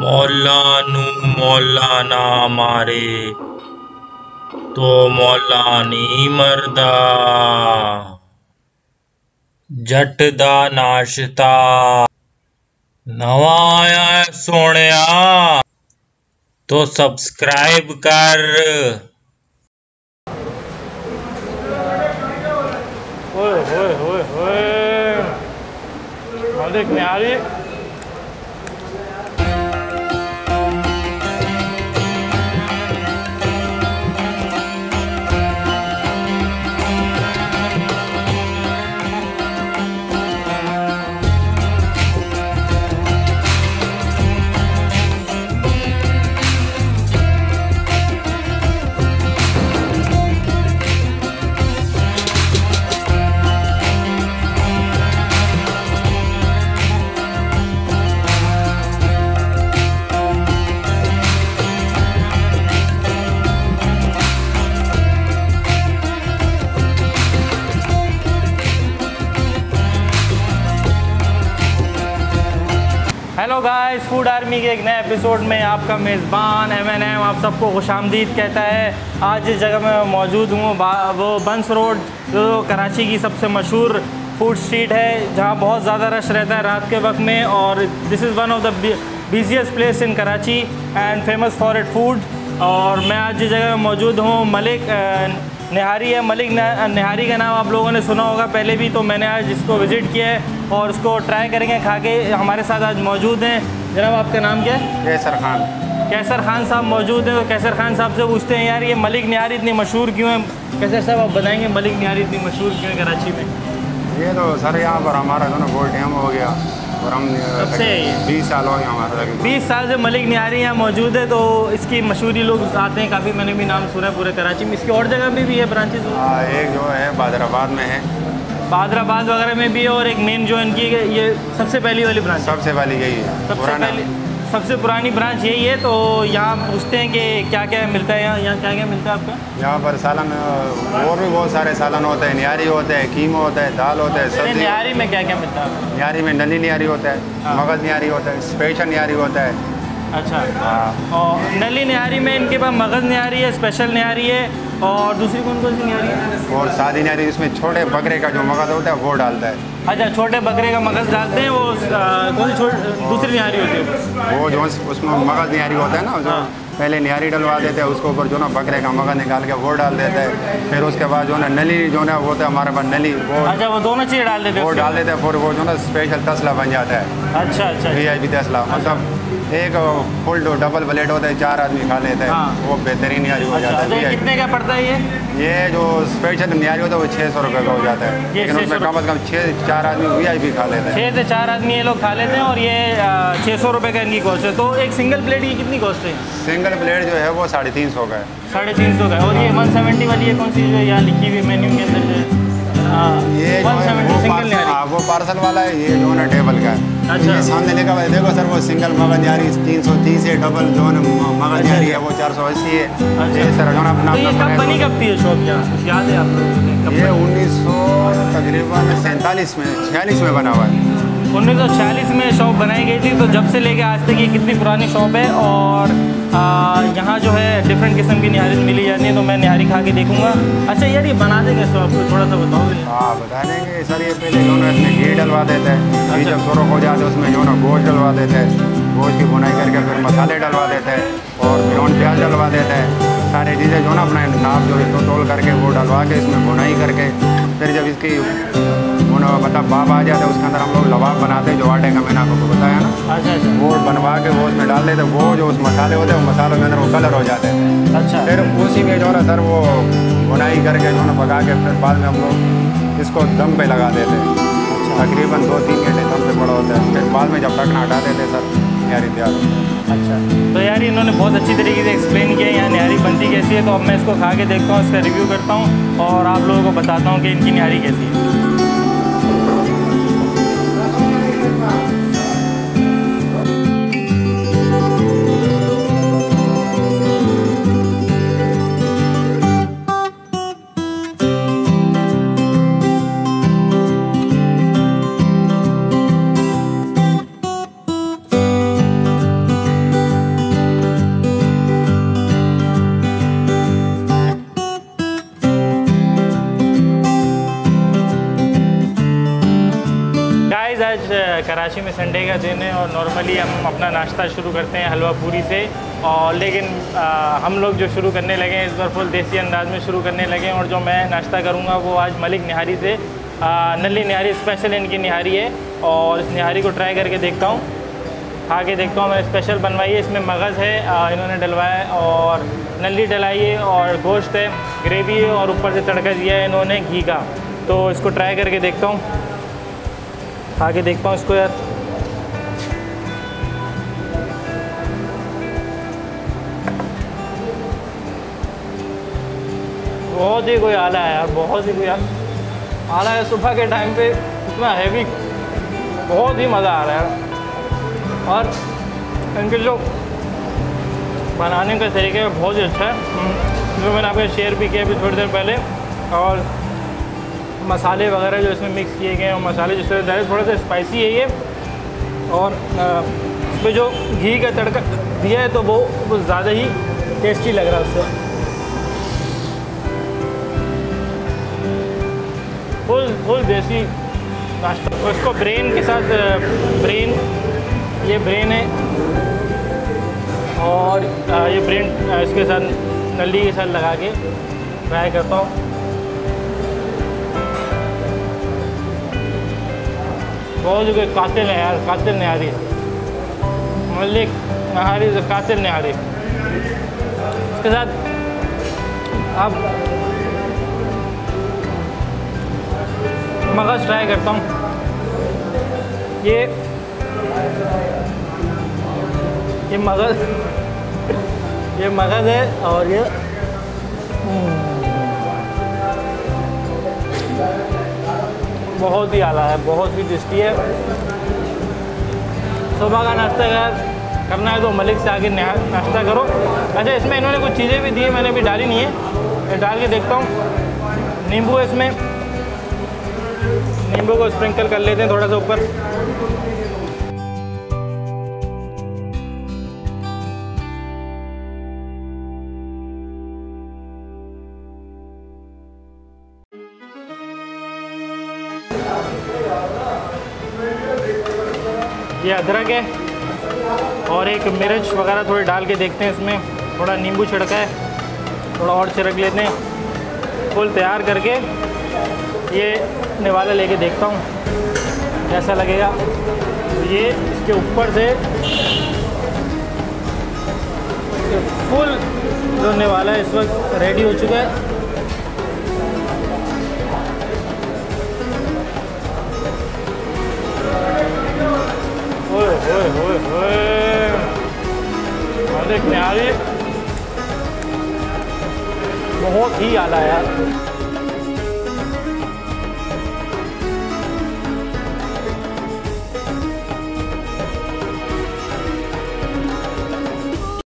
मौला नू मौलाना मारे तो मौला नहीं मरदा। जट दा नाश्ता नवा आया है सोनिया तो सब्सक्राइब कर। ओए ओए ओए ओए मलिक निहारी। हेलो गाइस, फूड आर्मी के एक नए एपिसोड में आपका मेज़बान एम आप सबको खुशामदीद कहता है। आज जिस जगह मैं मौजूद हूँ वो बंस रोड जो कराची की सबसे मशहूर फूड स्ट्रीट है, जहाँ बहुत ज़्यादा रश रहता है रात के वक्त में। और this is one of the busiest place in Karachi and famous for it food. और मैं आज जिस जगह में मौजूद हूँ मलिक निहारी है। मलिक निहारी का नाम आप लोगों ने सुना होगा पहले भी, तो मैंने आज इसको विज़िट किया है और उसको ट्राई करेंगे खा के। हमारे साथ आज मौजूद हैं जनाब, आपका नाम क्या है? कैसर खान। कैसर खान साहब मौजूद हैं, तो कैसर खान साहब से पूछते हैं यार ये मलिक निहारी इतनी मशहूर क्यों है। कैसर साहब आप बताएँगे मलिक निहारी इतनी मशहूर क्यों है कराची में? ये तो सर यहाँ पर हमारा जो ना गोल्ड डैम हो गया और हम सबसे 20 साल हो गए हमारे लगे 20 साल से मलिक निहारी यहाँ मौजूद है, तो इसकी मशहूरी लोग आते हैं काफ़ी। मैंने भी नाम सुना है पूरे कराची में। इसकी और जगह में भी है ब्रांचेज? हाँ, एक जो है बादराबाद में है, बादराबाद वगैरह में भी है, और एक मेन जो इनकी ये सबसे पहली वाली ब्रांच, सबसे पहली यही है, सबसे पुरानी ब्रांच यही है। तो यहाँ पूछते हैं कि क्या क्या मिलता है यहाँ, क्या क्या मिलता है आपका यहाँ पर? सालन और भी बहुत सारे सालन होता है, निहारी होता है, कीमा होता है, दाल होता है, सब्जी। निहारी में क्या क्या मिलता है? निहारी में नली निहारी होता है, मगज़ निहारी होता है, स्पेशल निहारी होता है। अच्छा, और नली निहारी में इनके पास मगज़ निहारी है, स्पेशल निहारी है, और दूसरी कौन कौन सी निहारी है? और सादी निहारी, जिसमें छोटे बकरे का जो मगज़ होता है वो डालता है। अच्छा, छोटे बकरे का मगज़ डालते हैं। वो कौन सी दूसरी निहारी होती है? वो जो उसमें मगज़ निहारी होता है ना, जो पहले निहारी डलवा देते हैं, उसके ऊपर जो ना बकरे का मगज़ निकाल के वो डाल देते हैं, फिर उसके बाद जो ना नली जो ना होता है हमारे पास नली वो। अच्छा, वो दोनों चीज़ें डाल देते हैं? वो डाल देते हैं, फिर वो जो ना स्पेशल तसला बन जाता है। अच्छा अच्छा, VIP तसला मतलब एक फुल डबल प्लेट होता है, 4 आदमी खा लेते हैं, वो बेहतरीन निहारी हो जाता है। कितने का पड़ता है ये जो स्पेशल निहारी होता है? वो 600 रुपये का हो जाता है, लेकिन उसमें कम अज़ कम 4 आदमी VIP खा लेते हैं, 6 से 4 आदमी ये लोग खा लेते हैं। और ये 600 रुपये का इनकी कॉस्ट है। तो एक सिंगल प्लेट की कितनी कॉस्ट है? प्लेट जो है वो 350 का है, 350 का है। और ये 170 वाली है कौन सी जो यहाँ लिखी हुई मेन्यू के अंदर जो ये 170 सिंगल निहारी? हाँ, वो पार्सल वाला है, ये जो ना टेबल का है। अच्छा, सामने देखा भाई, देखो सर वो सिंगल मगज़ निहारी 330 है, डबल जो ना मगज़ निहारी है वो 480 है। अच्छा सर, जो अपना कंपनी कब थी शॉप यहाँ, याद है आपको? ये 1946 में बना हुआ है, 1946 में शॉप बनाई गई थी। तो जब से लेके आज तक ये कितनी पुरानी शॉप है। और यहाँ जो है डिफरेंट किस्म की निहारी मिली जाती है, तो मैं निहारी खा के देखूँगा। अच्छा यार, ये बना देंगे सर, आपको थोड़ा सा बताओगे? हाँ, बता देंगे सर। ये पहले जो ना इसमें घी डलवा देते हैं, घी जब सुरख हो जाता है उसमें जो ना गोश्त डलवा देते हैं, गोश्त की बुनाई करके फिर मसाले डलवा देते हैं, और ब्राउन प्याज डलवा देते हैं, सारी चीज़ें जो ना अपना नाप जो है तोल करके वो डलवा के इसमें बुनाई करके, फिर जब इसकी मतलब बाप आ जाता है उसके अंदर हम लोग लवाब बनाते हैं, जो आटे का मैंने आपको बताया ना। अच्छा अच्छा, वो बनवा के वो उसमें डाल देते, वो जो उस मसाले होते हैं वो मसालों के अंदर वो कलर हो जाते हैं। अच्छा, फिर उसी में जो है सर वो बुनाई करके जो है पका के फिर बाद में हम लोग इसको दम पे लगा देते हैं, तकरीबन 2-3 घंटे दम पे पड़ा होता है, फिर बाद में जब तक हटा देते सर निहारी तैयार। अच्छा, तो यार इन्होंने बहुत अच्छी तरीके से एक्सप्लेन किया यहाँ निहारी बनती कैसी है। तो अब मैं इसको खा के देखता हूँ, इसका रिव्यू करता हूँ और आप लोगों को बताता हूँ कि इनकी निहारी कैसी है। कराची में संडे का दिन है और नॉर्मली हम अपना नाश्ता शुरू करते हैं हलवा पूरी से, और लेकिन हम लोग जो शुरू करने लगे हैं इस बार फुल देसी अंदाज में शुरू करने लगे हैं। और जो मैं नाश्ता करूँगा वो आज मलिक निहारी से नली निहारी स्पेशल इनकी निहारी है, और इस निहारी को ट्राई करके देखता हूँ, खा के देखता हूँ। मैंने स्पेशल बनवाई है, इसमें मगज़ है इन्होंने डलवाया है और नली डलाई है और गोश्त है, ग्रेवी है और ऊपर से तड़का दिया है इन्होंने घी का। तो इसको ट्राई करके देखता हूँ, खा के देखता हूँ इसको यार। बहुत ही कोई आला है यार, बहुत ही कोई आला है। सुबह के टाइम पे इतना हैवी, बहुत ही मज़ा आ रहा है यार। और इनके जो बनाने का तरीका है बहुत ही अच्छा है, जो मैंने आपके शेयर भी किया अभी थोड़ी देर पहले। और मसाले वगैरह जो इसमें मिक्स किए गए हैं, और मसाले जिस तरह डाले, थोड़ा सा स्पाइसी है ये, और इस पर जो घी का तड़का दिया है तो वो कुछ ज़्यादा ही टेस्टी लग रहा है उससे। फुल देसी नाश्ता। तो इसको ब्रेन के साथ, ये ब्रेन है और ये ब्रेन इसके साथ नली के साथ लगा के फ्राई करता हूँ। बहुत जो कातिल है यार, कातिल निहारी, मलिक निहारी से कातिल निहारी। इसके साथ अब मगज़ ट्राई करता हूँ। ये मगज़ है और ये बहुत ही आला है, बहुत ही टेस्टी है। सुबह का नाश्ता करना है तो मलिक से आके नाश्ता करो। अच्छा, इसमें इन्होंने कुछ चीज़ें भी दी है, मैंने अभी डाली नहीं है, डाल के देखता हूँ। नींबू है इसमें, नींबू को स्प्रिंकल कर लेते हैं थोड़ा सा ऊपर। ये अदरक है और एक मिर्च वगैरह थोड़ी डाल के देखते हैं इसमें। थोड़ा नींबू छिड़का है, थोड़ा और छिड़क लेते हैं। फुल तैयार करके ये निवाला लेके देखता हूँ कैसा लगेगा। तो ये इसके ऊपर से फुल जो निवाला है इस वक्त रेडी हो चुका है। मलिक निहारी बहुत ही आला यार।